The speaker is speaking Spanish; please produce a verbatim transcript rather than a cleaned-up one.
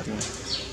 Padre.